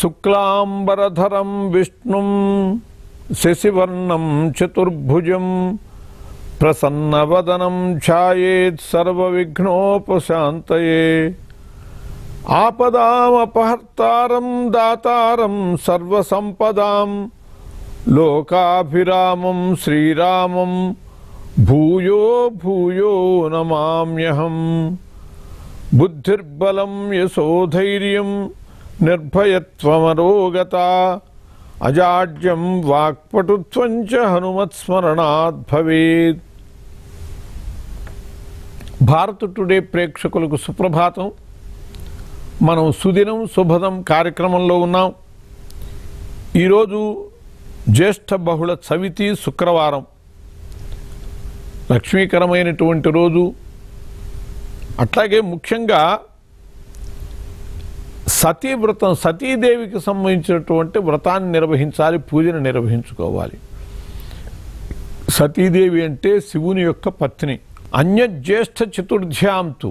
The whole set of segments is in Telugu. शुक्लांबरधरं विष्णुं शशिवर्णं चतुर्भुजं प्रसन्नवदनं ध्यायेत् सर्वविघ्नोपशान्तये आपदामपहर्तारं दातारं सर्वसंपदां लोकाभिरामं श्रीरामं भूयो भूयो नमाम्यहम् बुद्धिर्बलं यशोधैर्यं निर्भयत्वमरोगता अजाड्यं वाक्पटुत्वं च हनुमत्स्मरणात् भवेत्। भारत टुडे प्रेक्षकुलकु सुप्रभातं। మనం సుదినం శుభదం కార్యక్రమంలో ఉన్నాం। ఈరోజు జ్యేష్ఠ బహుళ చవితి శుక్రవారం, లక్ష్మీకరమైనటువంటి రోజు. అట్లాగే ముఖ్యంగా సతీవ్రతం, సతీదేవికి సంబంధించినటువంటి వ్రతాన్ని నిర్వహించాలి, పూజను నిర్వహించుకోవాలి. సతీదేవి అంటే శివుని యొక్క పత్ని. అన్యజ్యేష్ఠ చతుర్థ్యాంతు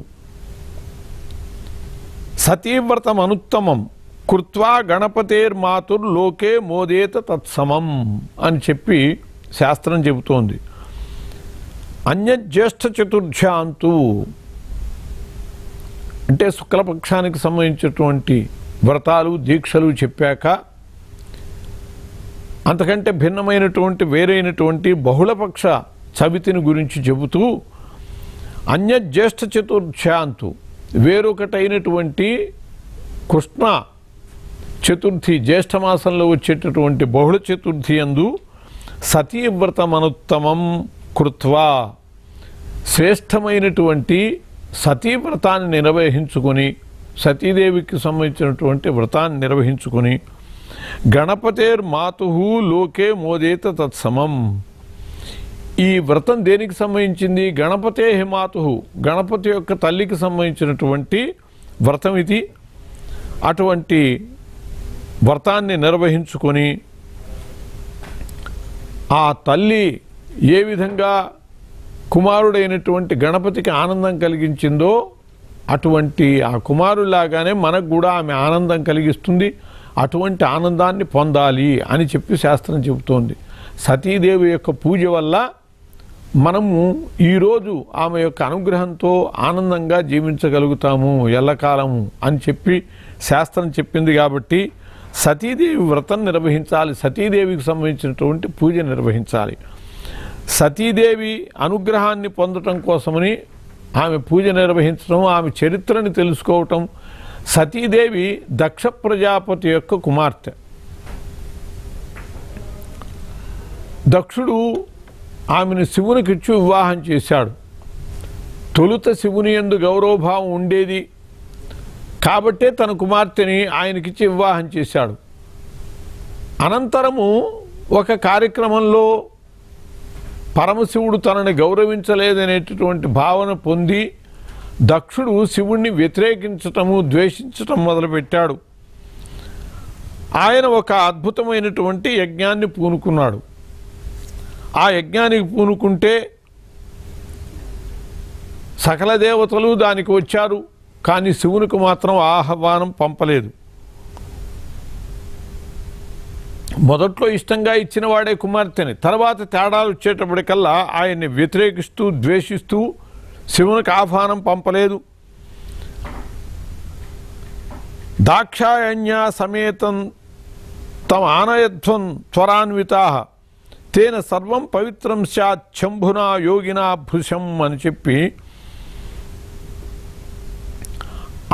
సతీవ్రతం అనుత్తమం కృత్వా గణపతేర్మాతుర్ లోకే మోదేత తత్సమం అని చెప్పి శాస్త్రం చెబుతోంది. అన్యజ్యేష్ఠ చతుర్థ్యాంతు అంటే శుక్లపక్షానికి సంబంధించినటువంటి వ్రతాలు దీక్షలు చెప్పాక అంతకంటే భిన్నమైనటువంటి వేరైనటువంటి బహుళపక్ష చవితిని గురించి చెబుతూ అన్యజ్యేష్ఠ చతుర్థ్యాంతు వేరొకటైనటువంటి కృష్ణ చతుర్థి జ్యేష్ఠమాసంలో వచ్చేటటువంటి బహుళ చతుర్థి యందు సతీవ్రతమనుత్తమం కృత్వా శ్రేష్టమైనటువంటి సతీవ్రతాన్ని నిర్వహించుకొని, సతీదేవికి సంబంధించినటువంటి వ్రతాన్ని నిర్వహించుకొని గణపతేర్ మాతుహు లోకే మోదేత తత్సమం. ఈ వ్రతం దేనికి సంబంధించింది? గణపతే హిమాతుహు, గణపతి యొక్క తల్లికి సంబంధించినటువంటి వ్రతం ఇది. అటువంటి వ్రతాన్ని నిర్వహించుకొని ఆ తల్లి ఏ విధంగా కుమారుడైనటువంటి గణపతికి ఆనందం కలిగించిందో అటువంటి ఆ కుమారులాగానే మనకు కూడా ఆమె ఆనందం కలిగిస్తుంది. అటువంటి ఆనందాన్ని పొందాలి అని చెప్పి శాస్త్రం చెబుతోంది. సతీదేవి యొక్క పూజ వల్ల మనము ఈరోజు ఆమె యొక్క అనుగ్రహంతో ఆనందంగా జీవించగలుగుతాము ఎల్లకాలము అని చెప్పి శాస్త్రం చెప్పింది. కాబట్టి సతీదేవి వ్రతం నిర్వహించాలి, సతీదేవికి సంబంధించినటువంటి పూజ నిర్వహించాలి. సతీదేవి అనుగ్రహాన్ని పొందటం కోసమని ఆమె పూజ నిర్వహించడం, ఆమె చరిత్రని తెలుసుకోవటం. సతీదేవి దక్ష ప్రజాపతి యొక్క కుమార్తె. దక్షుడు ఆమెను శివునికి ఇచ్చి వివాహం చేశాడు. తొలుత శివుని యందు గౌరవభావం ఉండేది కాబట్టే తన కుమార్తెని ఆయనకిచ్చి వివాహం చేశాడు. అనంతరము ఒక కార్యక్రమంలో పరమశివుడు తనని గౌరవించలేదనేటటువంటి భావన పొంది దక్షుడు శివుణ్ణి వ్యతిరేకించటము, ద్వేషించటం మొదలుపెట్టాడు. ఆయన ఒక అద్భుతమైనటువంటి యజ్ఞాన్ని పూనుకున్నాడు. ఆ యజ్ఞానికి పూనుకుంటే సకల దేవతలు దానికి వచ్చారు, కానీ శివునికి మాత్రం ఆహ్వానం పంపలేదు. మొదట్లో ఇష్టంగా ఇచ్చిన వాడే కుమార్తెని, తర్వాత తేడాలు వచ్చేటప్పటికల్లా ఆయన్ని వ్యతిరేకిస్తూ ద్వేషిస్తూ శివునికి ఆహ్వానం పంపలేదు. దాక్షాయణ్య సమేతం తమ ఆనయధ్వం త్వరాన్వితా తేన సర్వం పవిత్రం స్యాత్ శంభునా యోగినా భృశం అని చెప్పి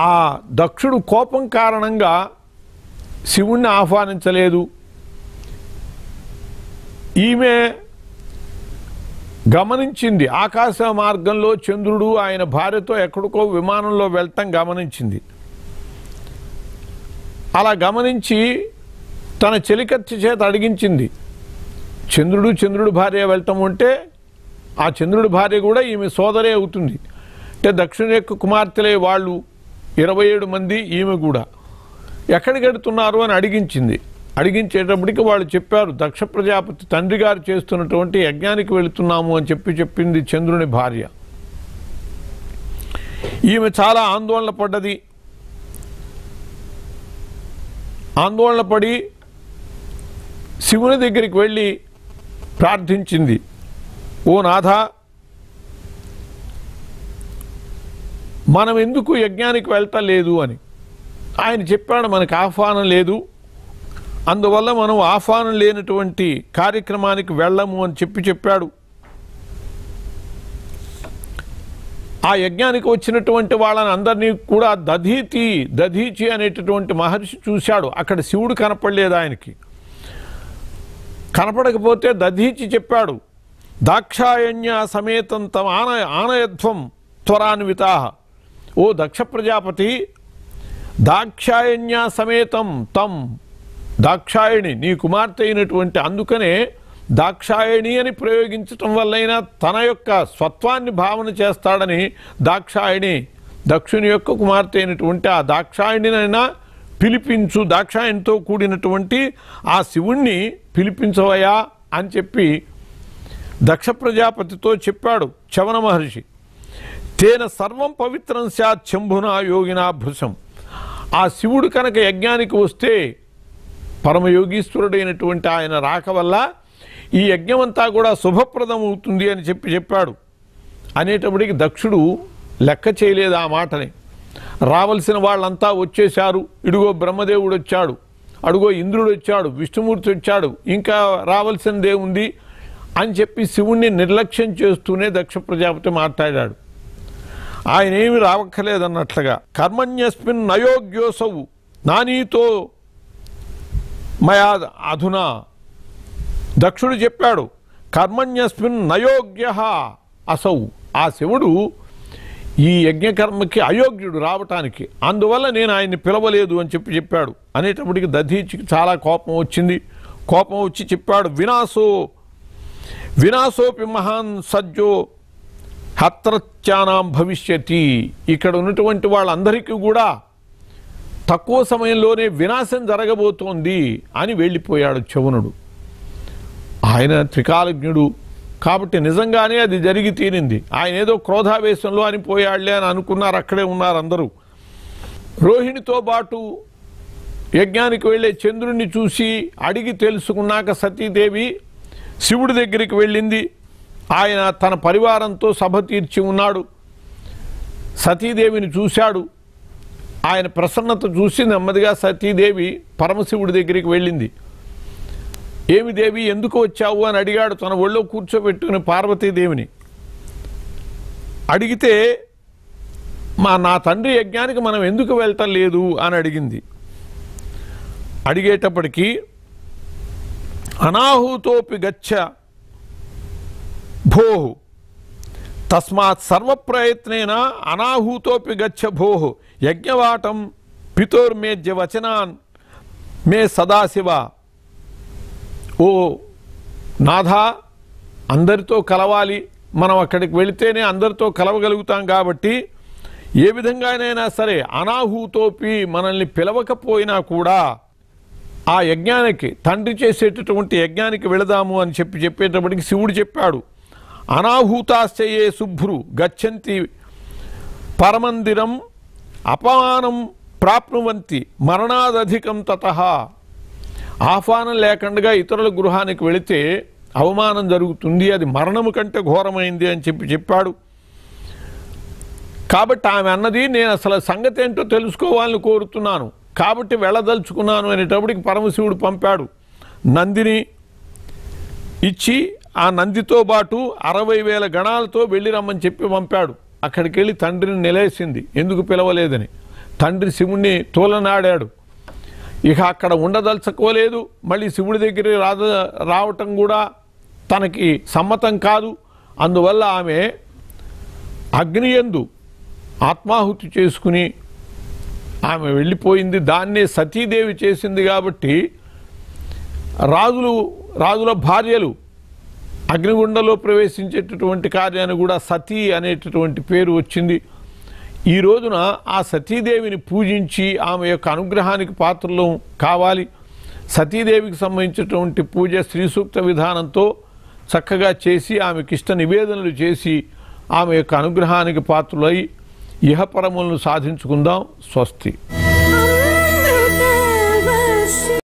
ఆ దక్షుడు కోపం కారణంగా శివుణ్ణి ఆహ్వానించలేదు. ఈమె గమనించింది, ఆకాశ మార్గంలో చంద్రుడు ఆయన భార్యతో ఎక్కడికో విమానంలో వెళ్ళటం గమనించింది. అలా గమనించి తన చెలికత్తి చేత అడిగించింది, చంద్రుడు భార్య వెళ్ళటం ఉంటే ఆ చంద్రుడి భార్య కూడా ఈమె సోదరే అవుతుంది, అంటే దక్షుని యొక్క కుమార్తెలే వాళ్ళు 27 మంది, ఈమె కూడా ఎక్కడికి వెళుతున్నారు అని అడిగించింది. అడిగించేటప్పటికి వాళ్ళు చెప్పారు, దక్ష ప్రజాపతి తండ్రి గారు చేస్తున్నటువంటి యజ్ఞానికి వెళుతున్నాము అని చెప్పింది చంద్రుని భార్య. ఈమె చాలా ఆందోళన పడ్డది. आंदोलन पड़ी శివుని దగ్గరికి వెళ్ళి ప్రార్థించింది. ఓ నాథ, మనం ఎందుకు యజ్ఞానికి వెళ్తా లేదు అని ఆయన చెప్పాడు. మనకు ఆహ్వానం లేదు, అందువల్ల మనం ఆహ్వానం లేనటువంటి కార్యక్రమానికి వెళ్ళము అని చెప్పాడు. ఆ యజ్ఞానికి వచ్చినటువంటి వాళ్ళని అందరినీ కూడా దధీచి అనేటటువంటి మహర్షి చూశాడు. అక్కడ శివుడు కనపడలేదు. ఆయనకి కనపడకపోతే దధీచి చెప్పాడు, దాక్షాయణ్య సమేతం తమ ఆనయత్వం త్వరాన్వితా. ఓ దక్ష ప్రజాపతి, దాక్షాయణ్య సమేతం తం, దాక్షాయణి నీ కుమార్తె అయినటువంటి, అందుకనే దాక్షాయణి అని ప్రయోగించటం వల్లైనా తన యొక్క స్వత్వాన్ని భావన చేస్తాడని దాక్షాయణి, దక్షుని యొక్క కుమార్తె అయినటువంటి ఆ దాక్షాయణినైనా పిలిపించు, దాక్షాయణితో కూడినటువంటి ఆ శివుణ్ణి పిలిపించవయా అని చెప్పి దక్ష ప్రజాపతితో చెప్పాడు చవన మహర్షి. తేన సర్వం పవిత్రం స్యాత్ శంభునా యోగినా భృశం. ఆ శివుడు కనుక యజ్ఞానికి వస్తే పరమయోగీశ్వరుడైనటువంటి ఆయన రాక వల్ల ఈ యజ్ఞమంతా కూడా శుభప్రదం అవుతుంది అని చెప్పాడు. అనేటప్పటికి దక్షుడు లెక్క చేయలేదు ఆ మాటని. రావలసిన వాళ్ళంతా వచ్చేశారు. ఇడుగో బ్రహ్మదేవుడు వచ్చాడు, అడుగో ఇంద్రుడు వచ్చాడు, విష్ణుమూర్తి వచ్చాడు, ఇంకా రావాల్సిందే ఉంది అని చెప్పి శివుణ్ణి నిర్లక్ష్యం చేస్తూనే దక్ష ప్రజాపతి మాట్లాడాడు. ఆయన ఏమి రావక్కర్లేదన్నట్లుగా, కర్మణ్యస్మిన్ నయోగ్యోసవు నానీతో మయా అధునా. దక్షుడు చెప్పాడు, కర్మణ్యస్మిన్ నయోగ్య అసౌ. ఆ శివుడు ఈ యజ్ఞకర్మకి అయోగ్యుడు రావటానికి, అందువల్ల నేను ఆయన్ని పిలవలేదు అని చెప్పాడు. అనేటప్పటికి దధీచికి చాలా కోపం వచ్చింది. కోపం వచ్చి చెప్పాడు, వినాశోపి మహాన్ సజ్జో హత్రత్యానాం భవిష్యతి. ఇక్కడ ఉన్నటువంటి వాళ్ళందరికీ కూడా తక్కువ సమయంలోనే వినాశం జరగబోతోంది అని వెళ్ళిపోయాడు చవనుడు. ఆయన త్రికాలజ్ఞుడు కాబట్టి నిజంగానే అది జరిగి తీరింది. ఆయన ఏదో క్రోధావేశంలో అని పోయాడులే అని అనుకున్నారు. అక్కడే ఉన్నారు అందరూ. రోహిణితో పాటు యజ్ఞానికి వెళ్ళే చంద్రుణ్ణి చూసి అడిగి తెలుసుకున్నాక సతీదేవి శివుడి దగ్గరికి వెళ్ళింది. ఆయన తన పరివారంతో సభ తీర్చి ఉన్నాడు. సతీదేవిని చూశాడు. ఆయన ప్రసన్నత చూసి నెమ్మదిగా సతీదేవి పరమశివుడి దగ్గరికి వెళ్ళింది. ఏమి దేవి, ఎందుకు వచ్చావు అని అడిగాడు తన ఒళ్ళో కూర్చోబెట్టుకుని పార్వతీదేవిని. అడిగితే, నా తండ్రి యజ్ఞానికి మనం ఎందుకు వెళ్తాం లేదు అని అడిగింది. అడిగేటప్పటికీ అనాహూతోపి గచ్చ భోహు తస్మాత్ సర్వప్రయత్నేన అనాహూతోపి గచ్చ భోహు యజ్ఞవాటం పితోర్మేజ్య వచనాన్ మే సదాశివ. ఓ నాథ, అందరితో కలవాలి, మనం అక్కడికి వెళితేనే అందరితో కలవగలుగుతాం కాబట్టి ఏ విధంగానైనా సరే అనాహూతోపి మనల్ని పిలవకపోయినా కూడా ఆ యజ్ఞానికి, తండ్రి చేసేటటువంటి యజ్ఞానికి వెళదాము అని చెప్పేటప్పటికి శివుడు చెప్పాడు, అనాహూతాశ్చయే శుభ్రు గచ్చంతి పరమందిరం అపమానం ప్రాప్నువంతి మరణాదధికం తతః. ఆహ్వానం లేకుండా ఇతరుల గృహానికి వెళితే అవమానం జరుగుతుంది, అది మరణము కంటే ఘోరమైంది అని చెప్పాడు. కాబట్టి ఆమె అన్నది, నేను అసలు సంగతి ఏంటో తెలుసుకోవాలని కోరుతున్నాను, కాబట్టి వెళ్ళదలుచుకున్నాను అనేటప్పటికి పరమశివుడు పంపాడు నందిని ఇచ్చి, ఆ నందితో పాటు 60,000 గణాలతో వెళ్ళి రమ్మని చెప్పి పంపాడు. అక్కడికి వెళ్ళి తండ్రిని నిలేసింది, ఎందుకు పిలవలేదని. తండ్రి శివుణ్ణి తోలనాడాడు. ఇక అక్కడ ఉండదలుచుకోలేదు. మళ్ళీ శివుడి దగ్గర రావటం కూడా తనకి సమ్మతం కాదు. అందువల్ల ఆమె అగ్నియందు ఆత్మాహుతి చేసుకుని ఆమె వెళ్ళిపోయింది. దాన్నే సతీదేవి చేసింది. కాబట్టి రాజుల భార్యలు అగ్నిగుండంలో ప్రవేశించేటటువంటి కార్యాన్ని కూడా సతీ అనేటటువంటి పేరు వచ్చింది. ఈ రోజున ఆ సతీదేవిని పూజించి ఆమె యొక్క అనుగ్రహానికి పాత్రలు కావాలి. సతీదేవికి సంబంధించినటువంటి పూజ శ్రీ సూక్త విధానంతో చక్కగా చేసి ఆమెకి ఇష్ట నివేదనలు చేసి ఆమె యొక్క అనుగ్రహానికి పాత్రులై ఇహపరములను సాధించుకుందాం. స్వస్తి.